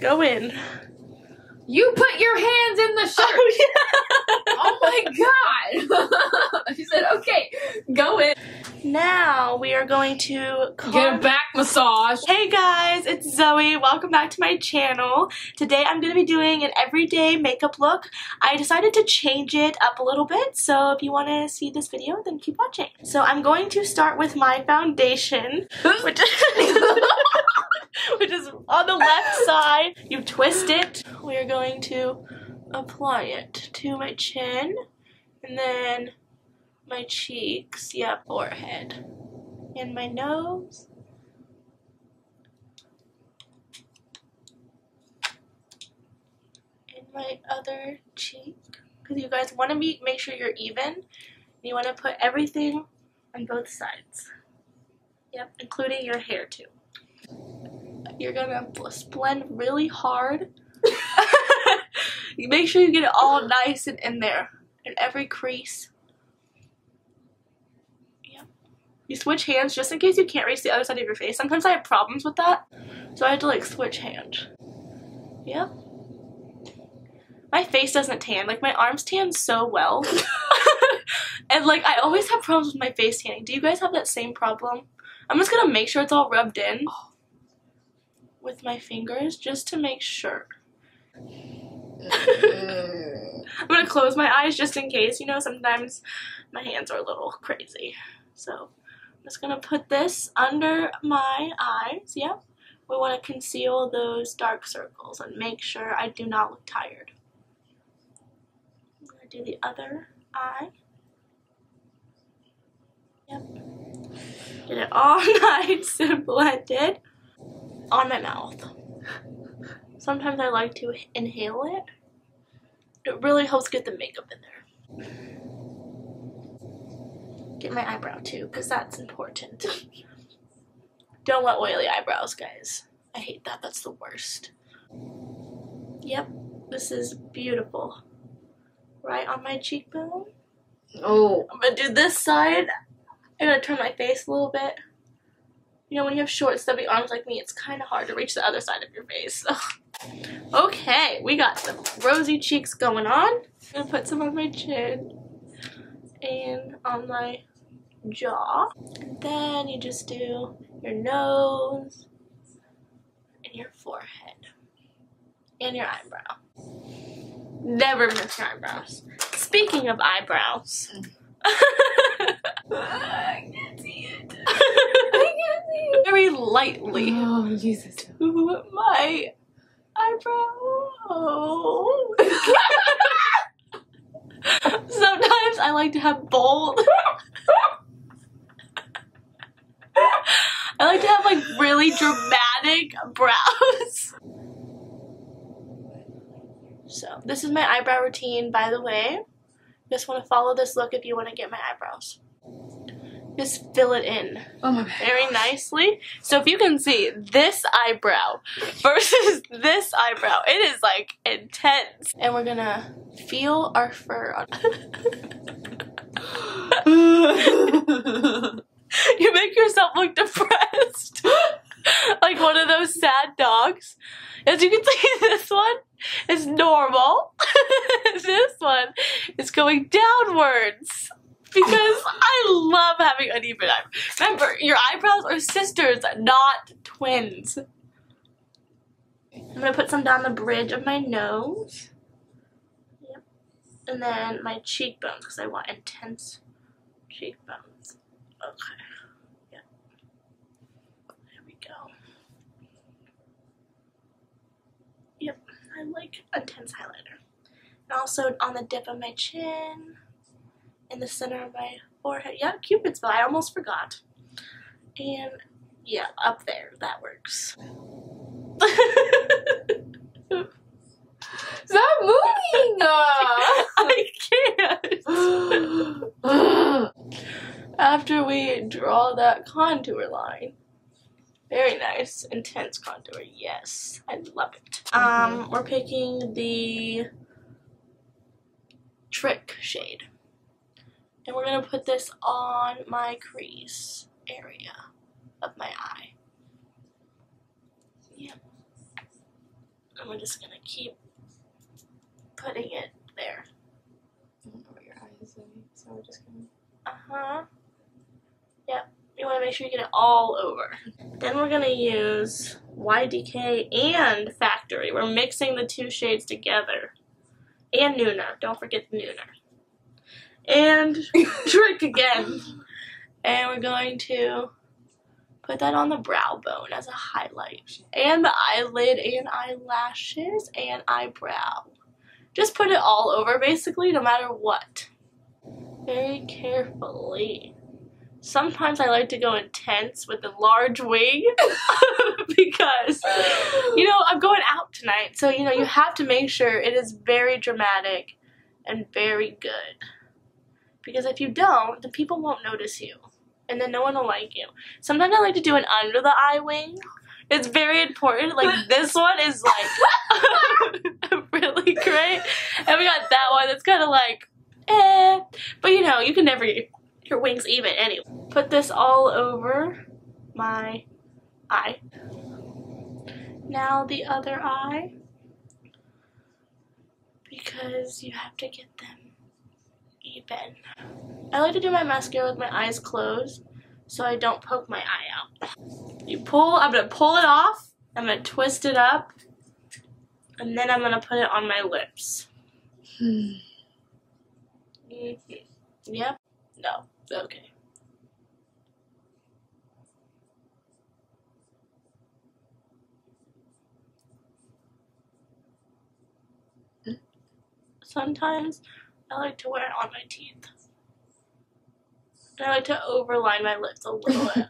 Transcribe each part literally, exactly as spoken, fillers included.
Go in. You put your hands in the shirt. Oh, yeah. Oh my God. She said, okay, go in. Now we are going to call get a back massage. Hey guys, it's Zoe. Welcome back to my channel. Today I'm going to be doing an everyday makeup look. I decided to change it up a little bit, so if you want to see this video, then keep watching. So I'm going to start with my foundation, which which is on the left side. You twist it. We are going to apply it to my chin and then my cheeks, yeah, forehead, and my nose. And my other cheek. Because you guys want to be, make sure you're even. You want to put everything on both sides. Yep, including your hair too. You're gonna blend really hard. Make sure you get it all nice and in there, in every crease. Yeah. You switch hands just in case you can't reach the other side of your face. Sometimes I have problems with that, so I have to like switch hand. Yeah. My face doesn't tan. Like my arms tan so well, and like I always have problems with my face tanning. Do you guys have that same problem? I'm just gonna make sure it's all rubbed in with my fingers just to make sure. I'm gonna close my eyes just in case, you know, sometimes my hands are a little crazy. So I'm just gonna put this under my eyes. Yep. We want to conceal those dark circles and make sure I do not look tired. I'm gonna do the other eye. Yep. Get it all nice and blended. On my mouth. Sometimes I like to inhale it. It really helps get the makeup in there. Get my eyebrow too, because that's important. Don't want oily eyebrows, guys. I hate that. That's the worst. Yep, this is beautiful. Right on my cheekbone. Oh. I'm going to do this side. I'm going to turn my face a little bit. You know, when you have short, stubby arms like me, it's kind of hard to reach the other side of your face. So. Okay, we got some rosy cheeks going on. I'm going to put some on my chin and on my jaw. And then you just do your nose and your forehead and your eyebrow. Never miss your eyebrows. Speaking of eyebrows. I can't see it. I can't see it. Very lightly. Oh, Jesus. To my eyebrow. Sometimes I like to have bold. I like to have like really dramatic brows. So this is my eyebrow routine, by the way. Just want to follow this look if you want to get my eyebrows. Just fill it in oh my very nicely. So if you can see this eyebrow versus this eyebrow, it is like intense. And we're gonna feel our fur on. You make yourself look depressed. Like one of those sad dogs. As you can see, this one is normal. This one is going downwards. Because I love having uneven eyebrows. Remember, your eyebrows are sisters, not twins. I'm going to put some down the bridge of my nose. Yep. And then my cheekbones, because I want intense cheekbones. Okay. Yep. There we go. Yep. I like intense highlighter. And also on the dip of my chin. In the center of my forehead. Yeah, Cupid's bow. I almost forgot. And yeah, up there. That works. Stop moving! I can't! After we draw that contour line. Very nice. Intense contour. Yes. I love it. Um, we're picking the Trick shade. And we're going to put this on my crease area of my eye. Yep. and we're just gonna keep putting it there. I don't know what your eye is doing, so we're just gonna... Uh-huh. Yep. You want to make sure you get it all over. Then we're going to use Y D K and Factory. We're mixing the two shades together. And Nuna. Don't forget the Nuna. And Trick again. And we're going to put that on the brow bone as a highlight. And the eyelid and eyelashes and eyebrow. Just put it all over basically, no matter what. Very carefully. Sometimes I like to go intense with a large wig because, you know, I'm going out tonight. So, you know, you have to make sure it is very dramatic and very good. Because if you don't, the people won't notice you. And then no one will like you. Sometimes I like to do an under-the-eye wing. It's very important. Like, this one is, like, really great. And we got that one that's kind of like, eh. But, you know, you can never... your wings even anyway. Put this all over my eye. Now the other eye, because you have to get them even. I like to do my mascara with my eyes closed so I don't poke my eye out. You pull, I'm gonna pull it off, I'm gonna twist it up, and then I'm gonna put it on my lips. Hmm. Mm-hmm. Yep. No. Okay. Sometimes I like to wear it on my teeth. And I like to overline my lips a little bit.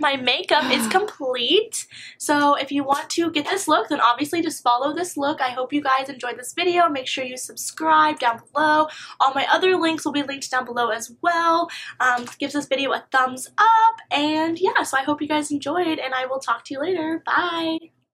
My makeup is complete. So if you want to get this look, then obviously just follow this look. I hope you guys enjoyed this video. Make sure you subscribe down below. All my other links will be linked down below as well. Um, give this video a thumbs up. And yeah, so I hope you guys enjoyed, and I will talk to you later. Bye.